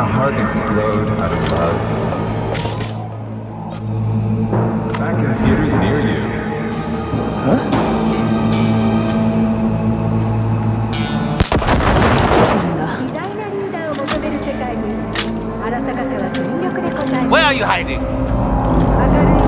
the heart explode out of love? Back in the theaters near you. Huh? Where are you hiding? What the?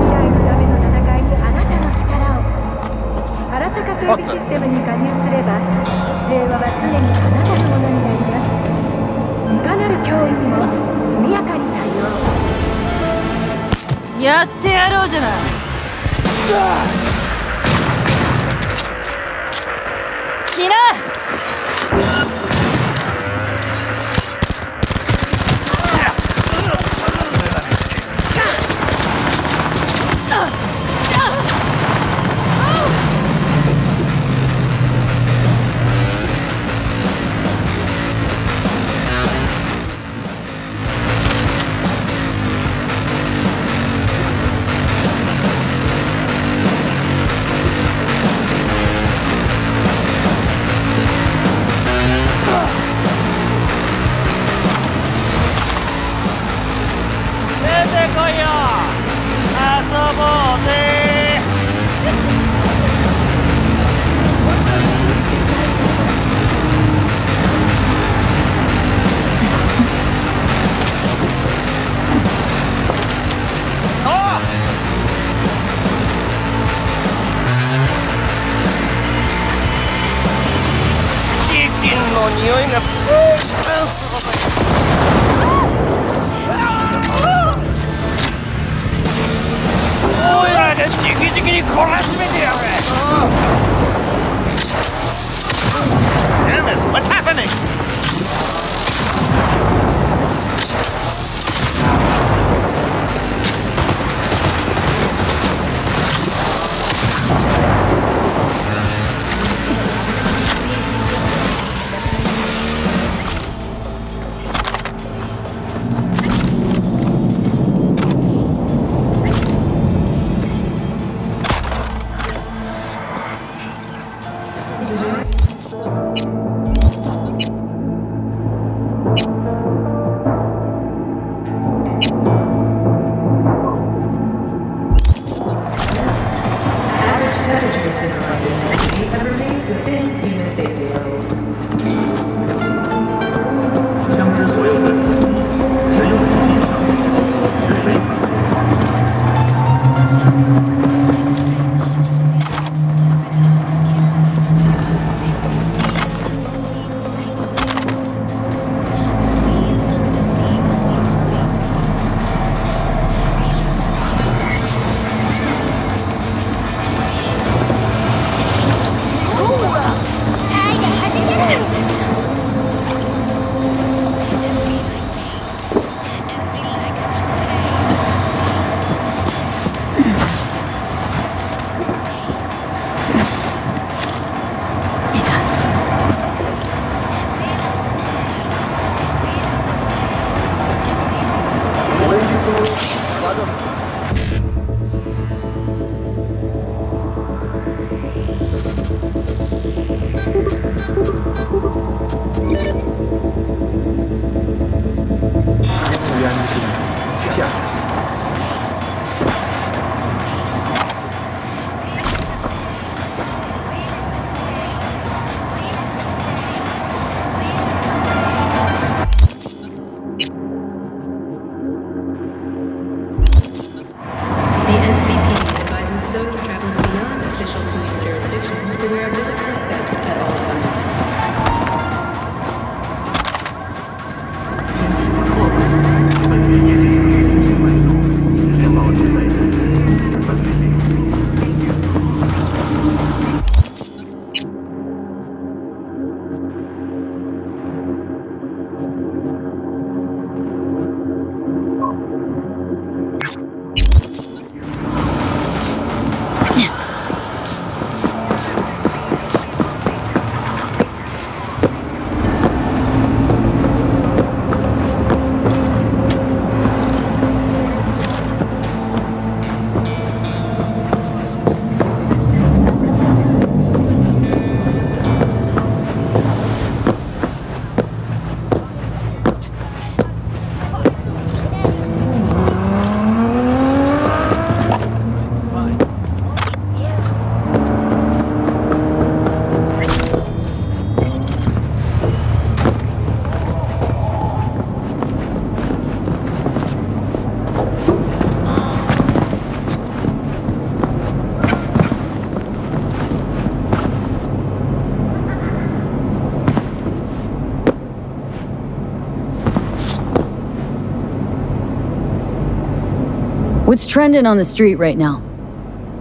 What's trending on the street right now?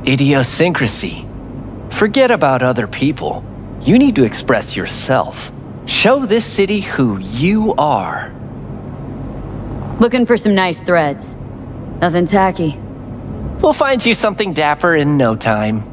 Idiosyncrasy. Forget about other people. You need to express yourself. Show this city who you are. Looking for some nice threads. Nothing tacky. We'll find you something dapper in no time.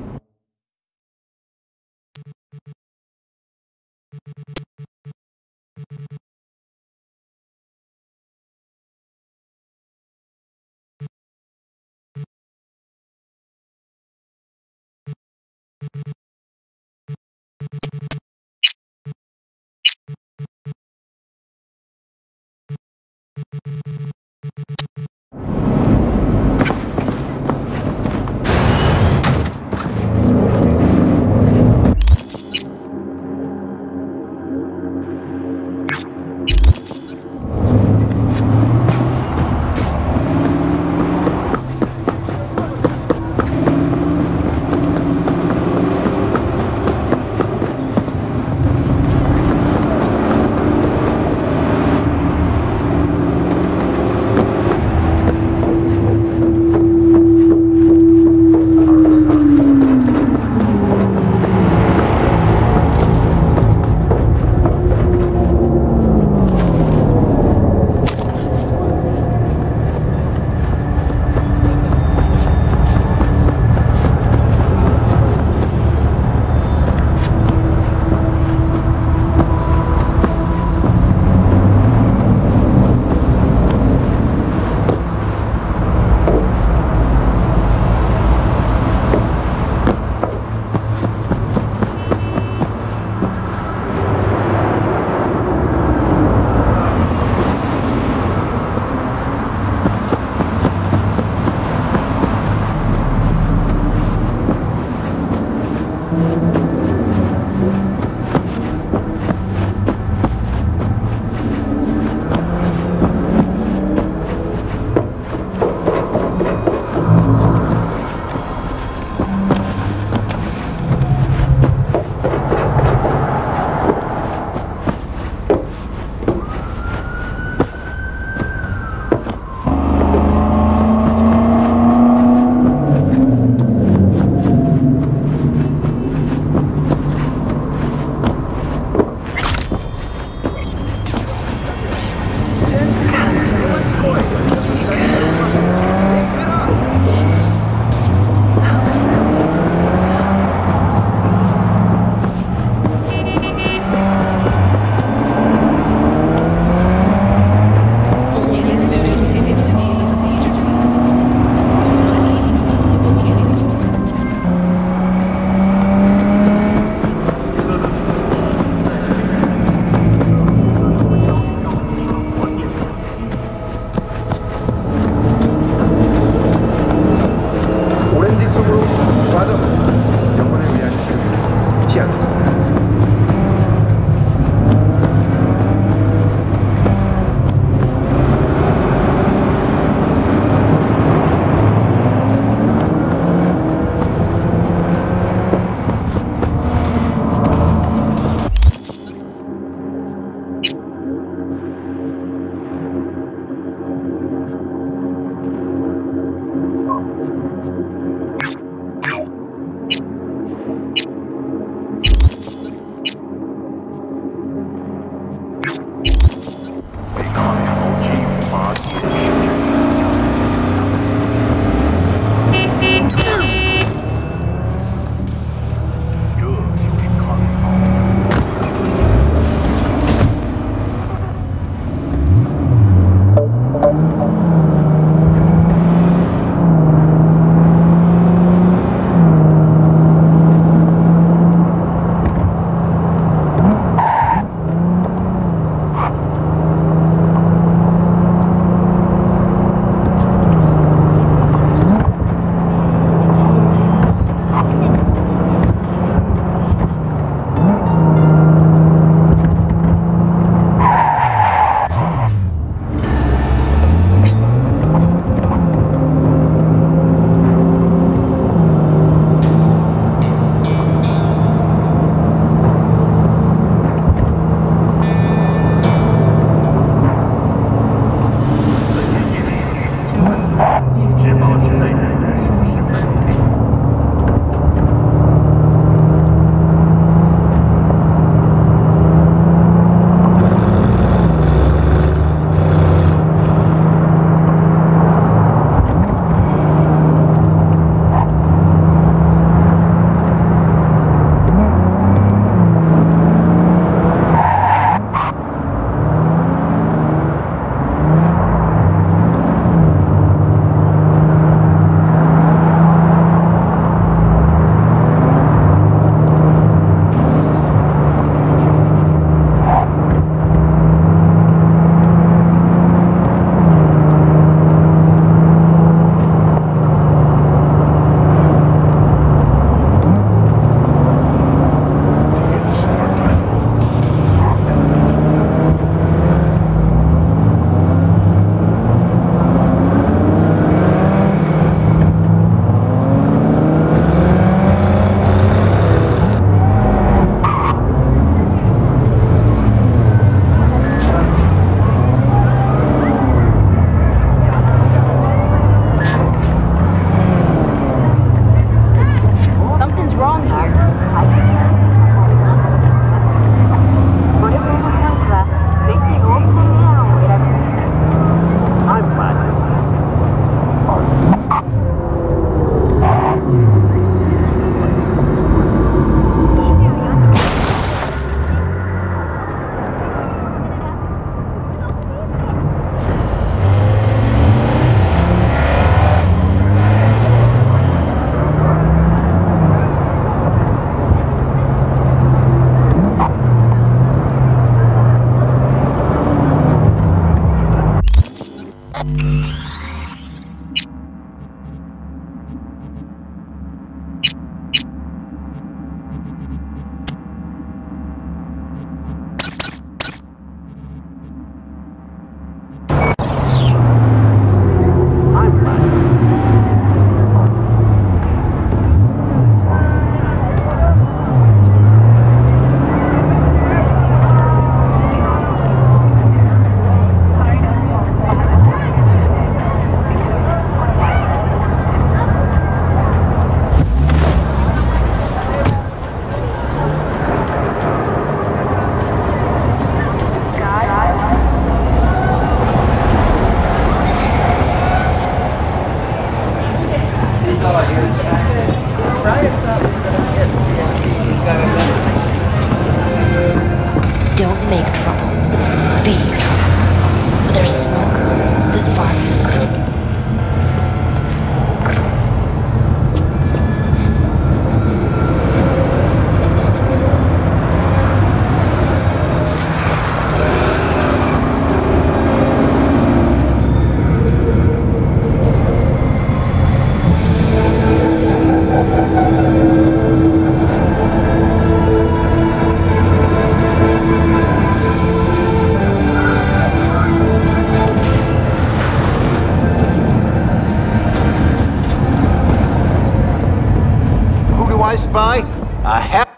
by a happy...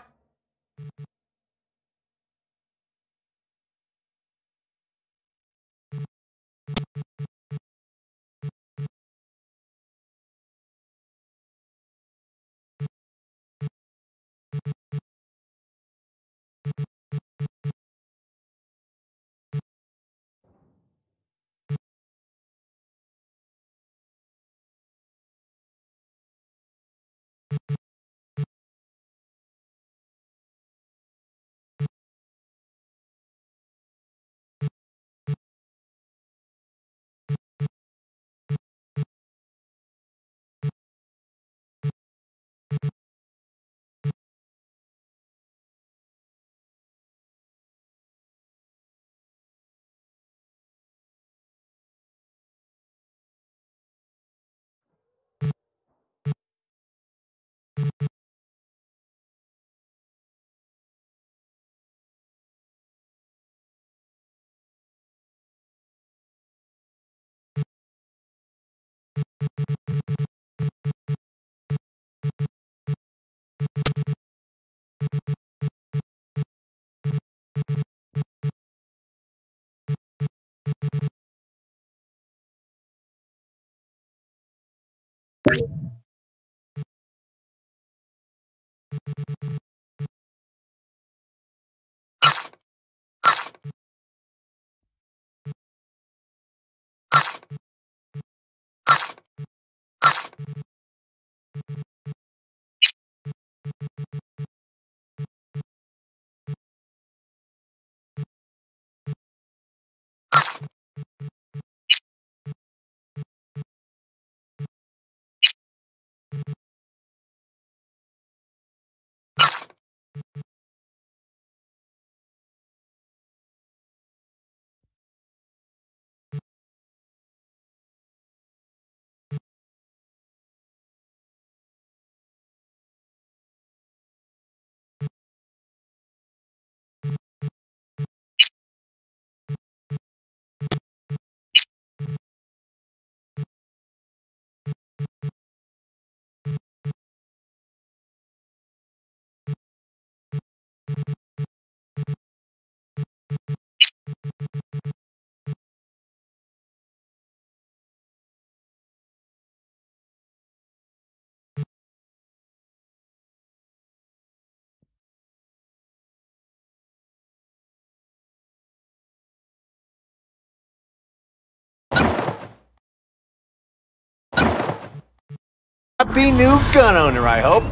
Happy new gun owner, I hope.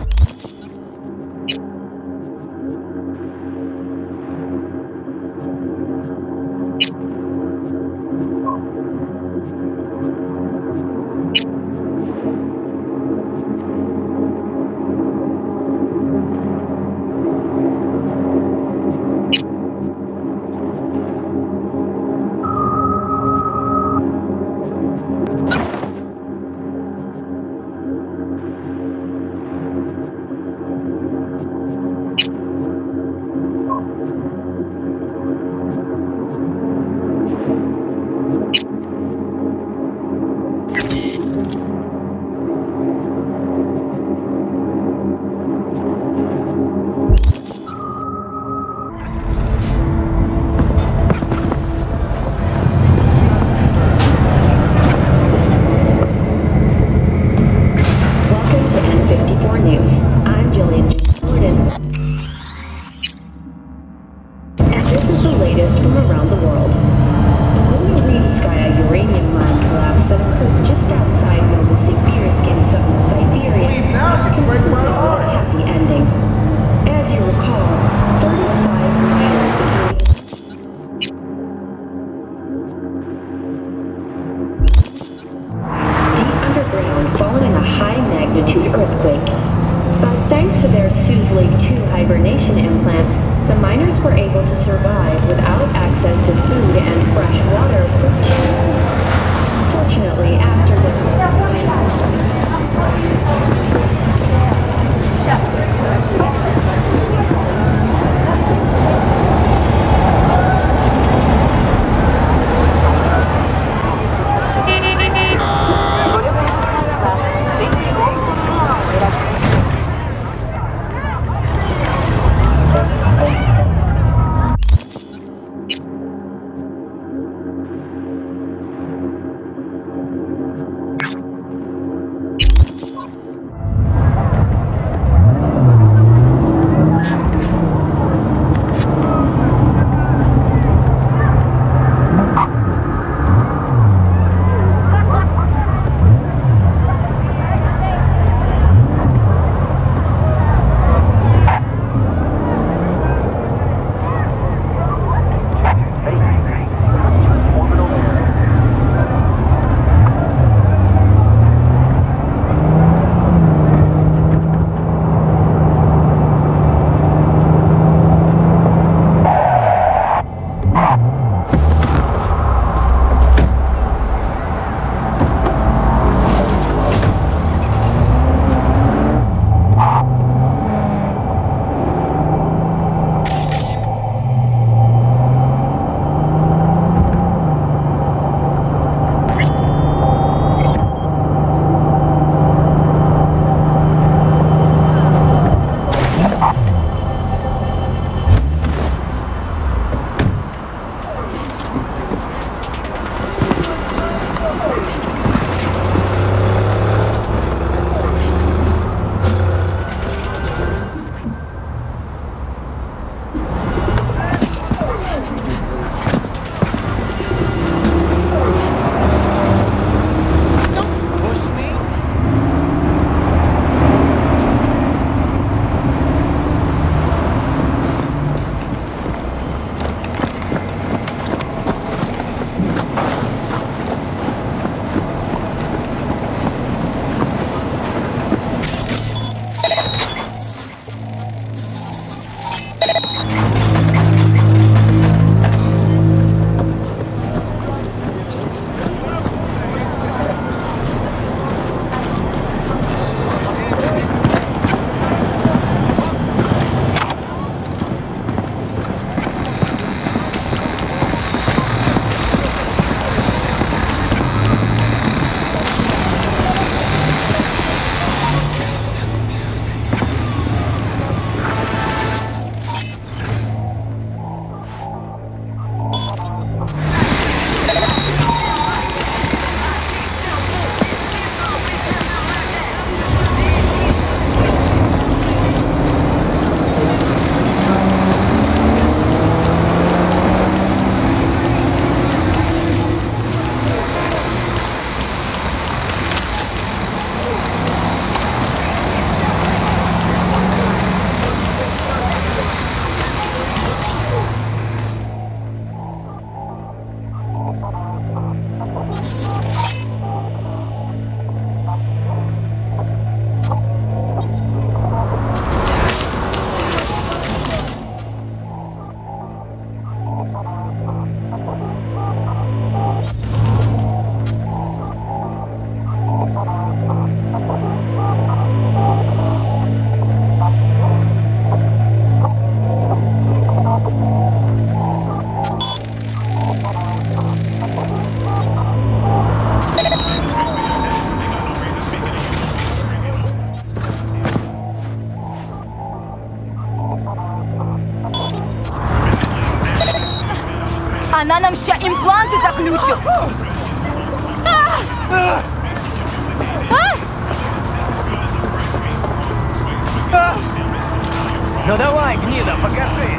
Ну давай, гнида, покажи!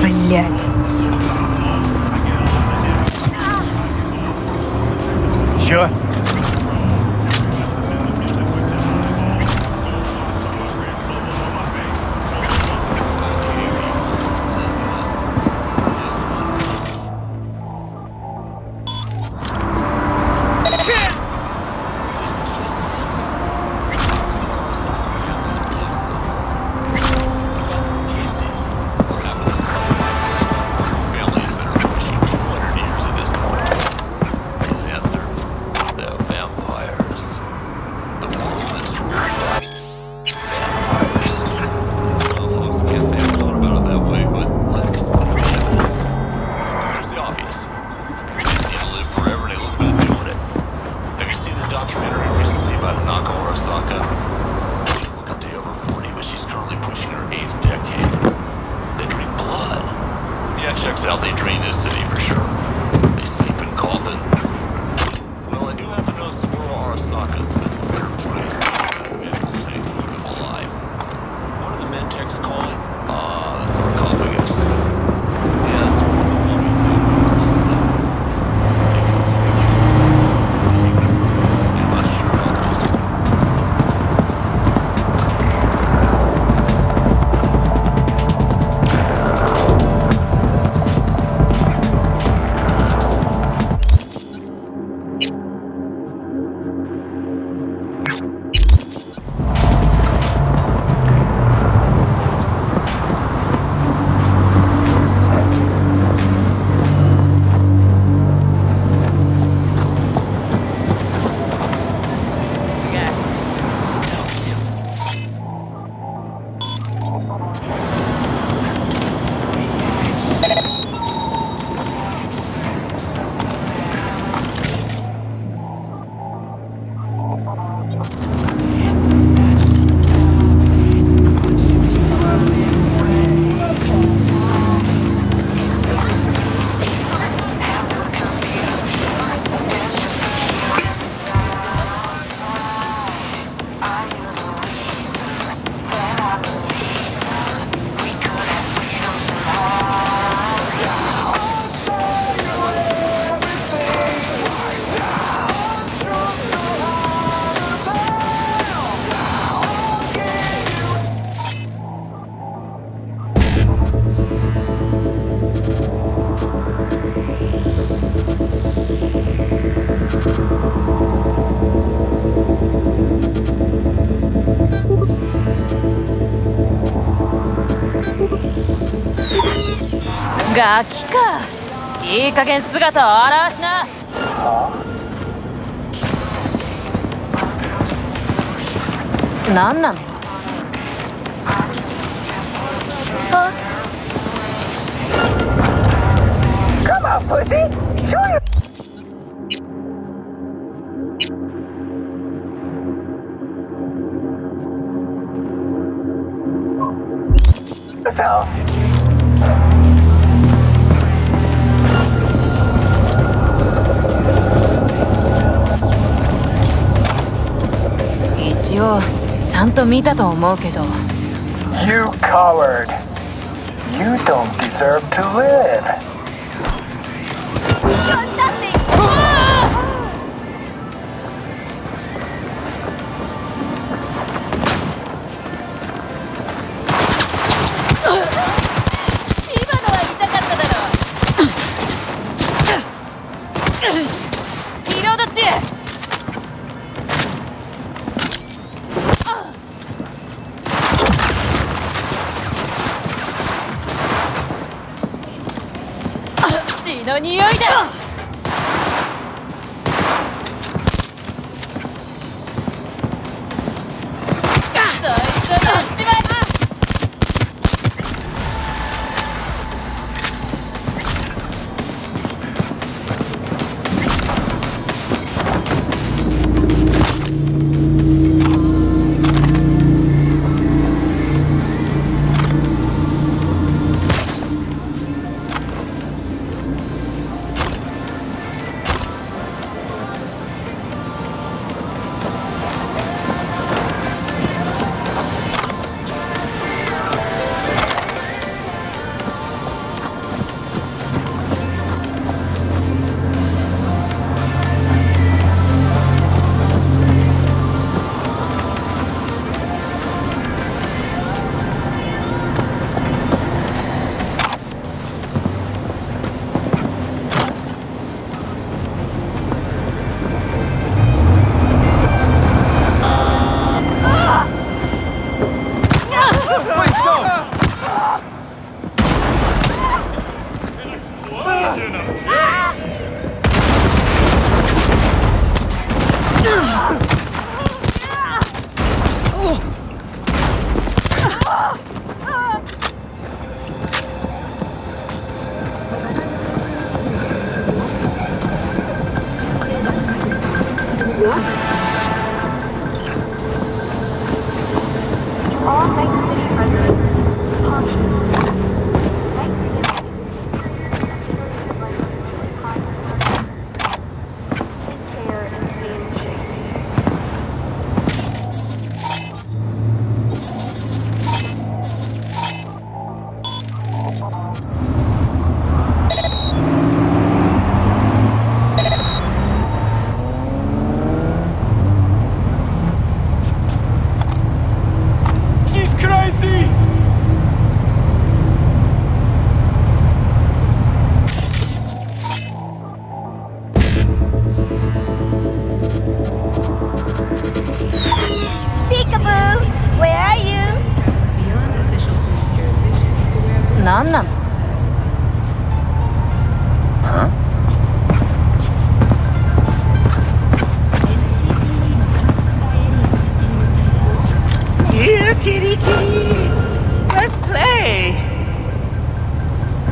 Блять! Чё?ガキか、いい加減姿を現しな。何なの？あっ！一応ちゃんと見たと思うけど。You coward. You don't deserve to live. の匂いだ。何なの？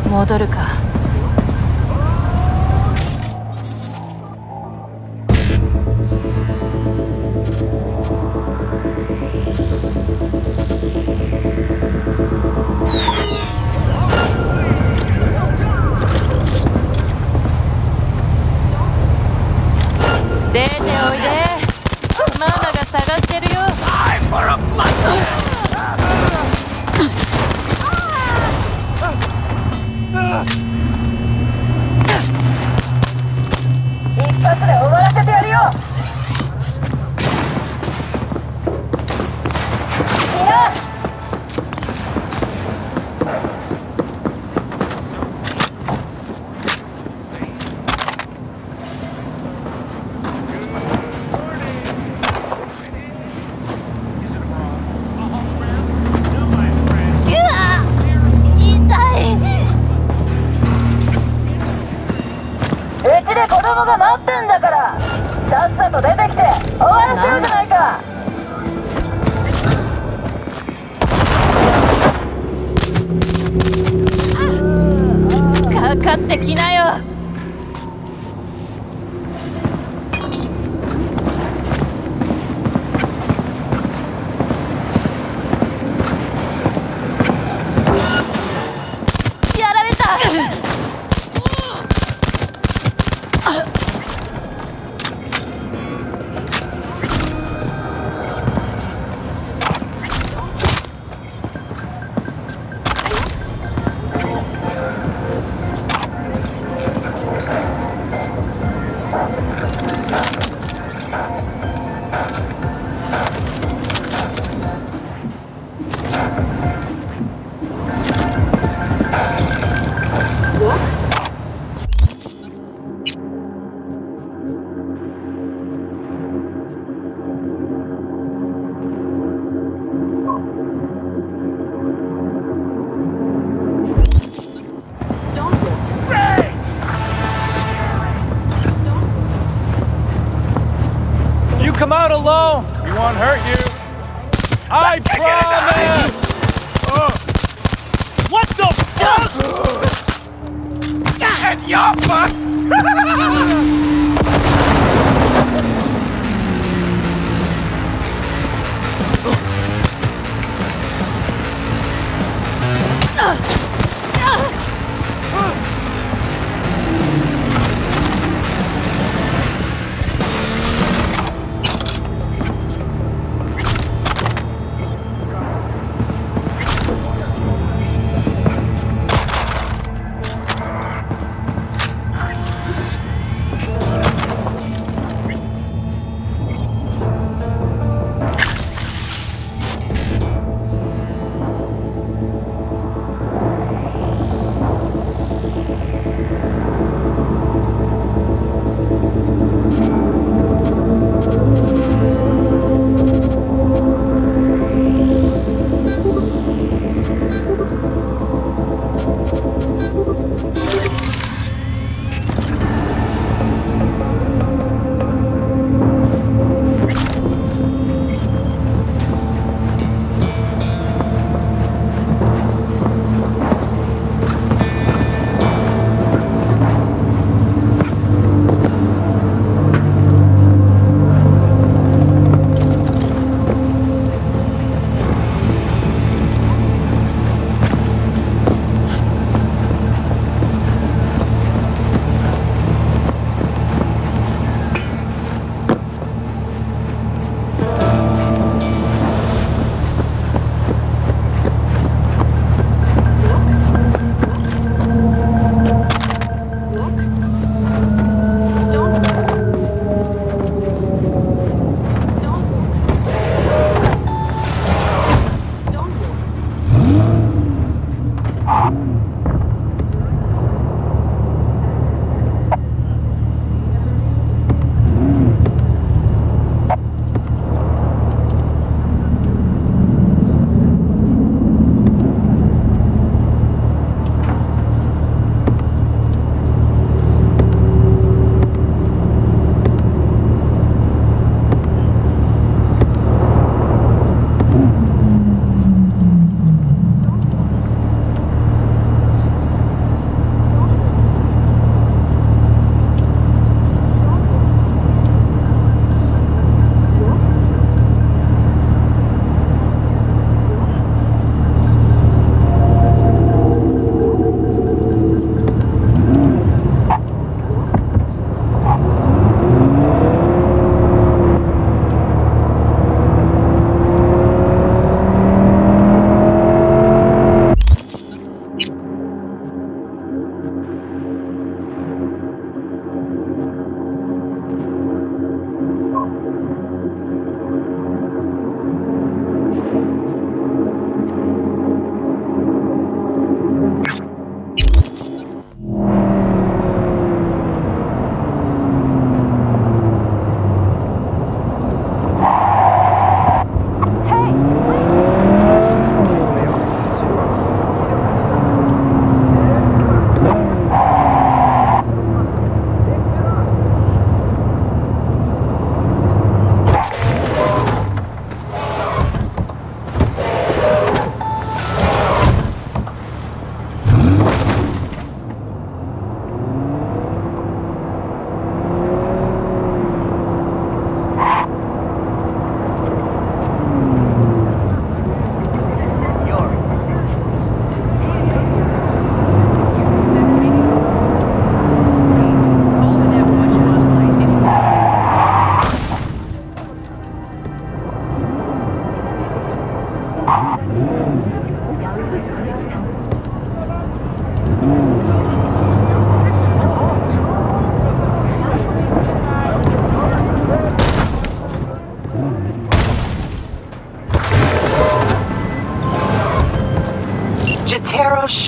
戻るか。出ておいで。ママが探してるよ。一発で終わらせてやるよ。みんな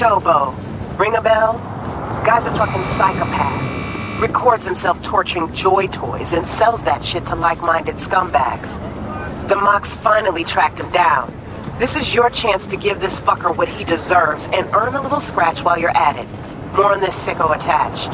Chobo. Ring a bell? Guy's a fucking psychopath. Records himself torturing joy toys and sells that shit to like-minded scumbags. The Mox finally tracked him down. This is your chance to give this fucker what he deserves and earn a little scratch while you're at it. More on this sicko attached.